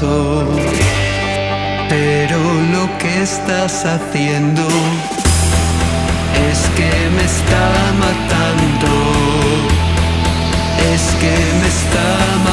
tanto, pero lo que estás haciendo es que me está matando, es que me está matando.